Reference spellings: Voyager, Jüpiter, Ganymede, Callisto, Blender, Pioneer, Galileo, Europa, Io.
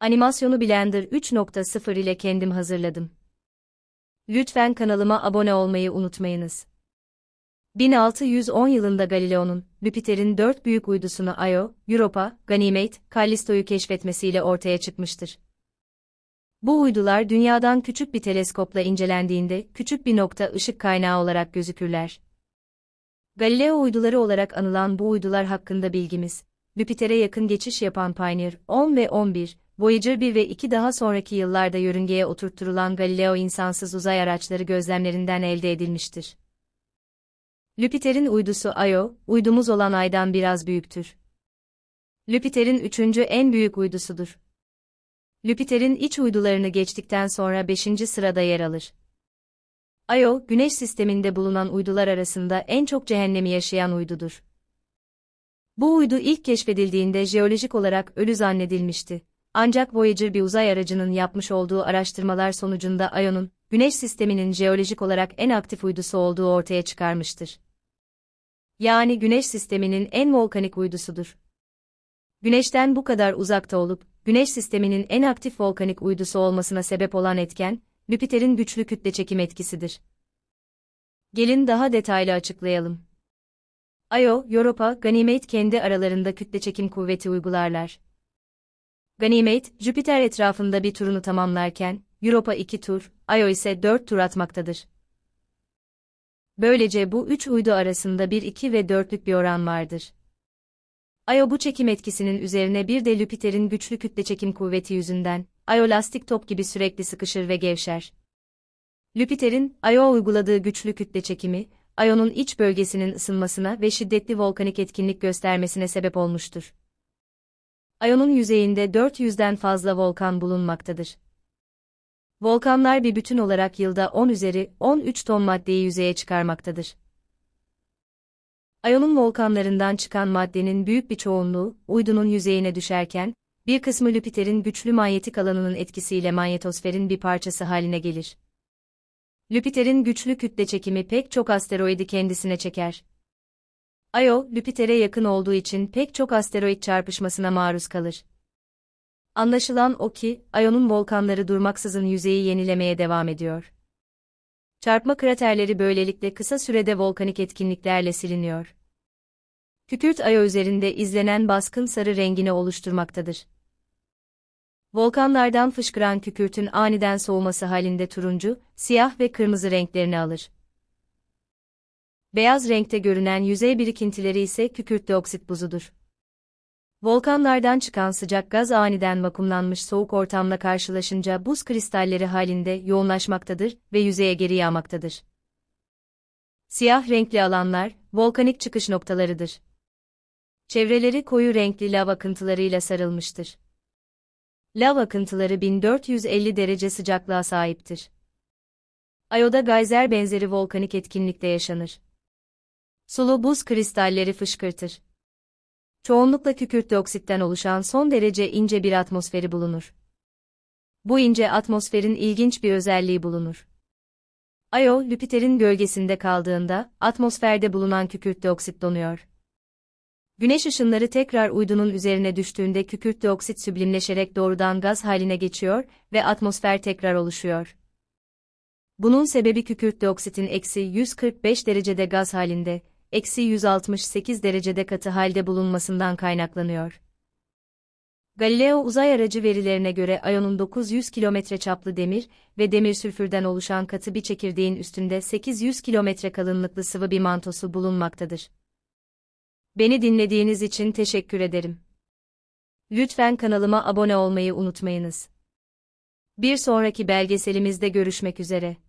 Animasyonu Blender 3.0 ile kendim hazırladım. Lütfen kanalıma abone olmayı unutmayınız. 1610 yılında Galileo'nun, Jüpiter'in 4 büyük uydusunu Io, Europa, Ganymede, Callisto'yu keşfetmesiyle ortaya çıkmıştır. Bu uydular Dünya'dan küçük bir teleskopla incelendiğinde küçük bir nokta ışık kaynağı olarak gözükürler. Galileo uyduları olarak anılan bu uydular hakkında bilgimiz, Jüpiter'e yakın geçiş yapan Pioneer 10 ve 11, Voyager 1 ve 2 daha sonraki yıllarda yörüngeye oturtturulan Galileo insansız uzay araçları gözlemlerinden elde edilmiştir. Jüpiter'in uydusu Io, uydumuz olan Ay'dan biraz büyüktür. Jüpiter'in 3. en büyük uydusudur. Jüpiter'in iç uydularını geçtikten sonra 5. sırada yer alır. Io, Güneş sisteminde bulunan uydular arasında en çok cehennemi yaşayan uydudur. Bu uydu ilk keşfedildiğinde jeolojik olarak ölü zannedilmişti. Ancak Voyager bir uzay aracının yapmış olduğu araştırmalar sonucunda Io'nun, Güneş sisteminin jeolojik olarak en aktif uydusu olduğu ortaya çıkarmıştır. Yani Güneş sisteminin en volkanik uydusudur. Güneşten bu kadar uzakta olup, Güneş sisteminin en aktif volkanik uydusu olmasına sebep olan etken, Jüpiter'in güçlü kütle çekim etkisidir. Gelin daha detaylı açıklayalım. Io, Europa, Ganymede kendi aralarında kütle çekim kuvveti uygularlar. Ganymede, Jüpiter etrafında bir turunu tamamlarken, Europa 2 tur, Io ise 4 tur atmaktadır. Böylece bu 3 uydu arasında 1-2 ve 4'lük bir oran vardır. Io bu çekim etkisinin üzerine bir de Jüpiter'in güçlü kütleçekim kuvveti yüzünden, Io lastik top gibi sürekli sıkışır ve gevşer. Jüpiter'in, Io uyguladığı güçlü kütleçekimi, Io'nun iç bölgesinin ısınmasına ve şiddetli volkanik etkinlik göstermesine sebep olmuştur. Io'nun yüzeyinde 400'den fazla volkan bulunmaktadır. Volkanlar bir bütün olarak yılda 10 üzeri 13 ton maddeyi yüzeye çıkarmaktadır. Io'nun volkanlarından çıkan maddenin büyük bir çoğunluğu, uydunun yüzeyine düşerken, bir kısmı Jüpiter'in güçlü manyetik alanının etkisiyle manyetosferin bir parçası haline gelir. Jüpiter'in güçlü kütle çekimi pek çok asteroidi kendisine çeker. Io, Jüpiter'e yakın olduğu için pek çok asteroid çarpışmasına maruz kalır. Anlaşılan o ki, Io'nun volkanları durmaksızın yüzeyi yenilemeye devam ediyor. Çarpma kraterleri böylelikle kısa sürede volkanik etkinliklerle siliniyor. Kükürt Io üzerinde izlenen baskın sarı rengini oluşturmaktadır. Volkanlardan fışkıran kükürtün aniden soğuması halinde turuncu, siyah ve kırmızı renklerini alır. Beyaz renkte görünen yüzey birikintileri ise kükürtlü oksit buzudur. Volkanlardan çıkan sıcak gaz aniden vakumlanmış soğuk ortamla karşılaşınca buz kristalleri halinde yoğunlaşmaktadır ve yüzeye geri yağmaktadır. Siyah renkli alanlar, volkanik çıkış noktalarıdır. Çevreleri koyu renkli lav akıntılarıyla sarılmıştır. Lav akıntıları 1450 derece sıcaklığa sahiptir. Io'da geyser benzeri volkanik etkinlikte yaşanır. Sulu buz kristalleri fışkırtır. Çoğunlukla kükürtlü oksitten oluşan son derece ince bir atmosferi bulunur. Bu ince atmosferin ilginç bir özelliği bulunur. Io, Jüpiter'in gölgesinde kaldığında, atmosferde bulunan kükürtlü oksit donuyor. Güneş ışınları tekrar uydunun üzerine düştüğünde kükürtlü oksit süblimleşerek doğrudan gaz haline geçiyor ve atmosfer tekrar oluşuyor. Bunun sebebi kükürtlü oksitin -145 derecede gaz halinde, -168 derecede katı halde bulunmasından kaynaklanıyor. Galileo uzay aracı verilerine göre Io'nun 900 kilometre çaplı demir ve demir sülfürden oluşan katı bir çekirdeğin üstünde 800 kilometre kalınlıklı sıvı bir mantosu bulunmaktadır. Beni dinlediğiniz için teşekkür ederim. Lütfen kanalıma abone olmayı unutmayınız. Bir sonraki belgeselimizde görüşmek üzere.